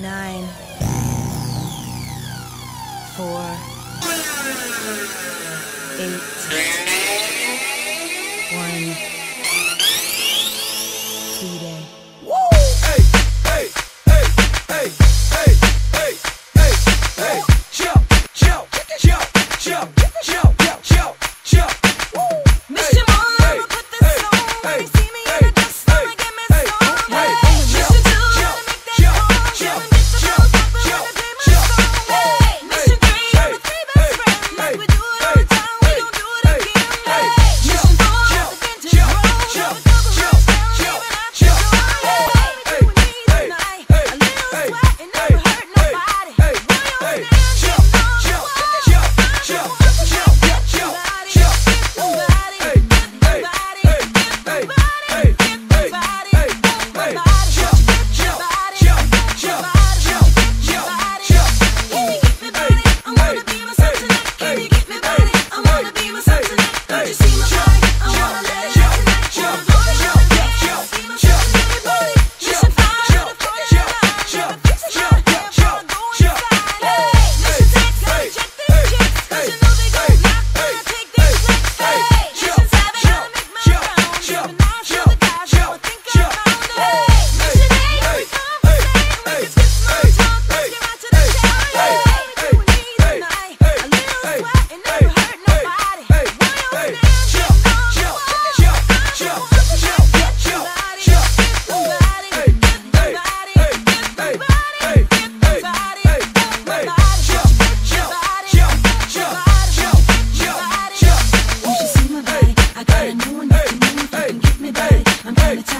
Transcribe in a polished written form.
9, 4, 8, 1.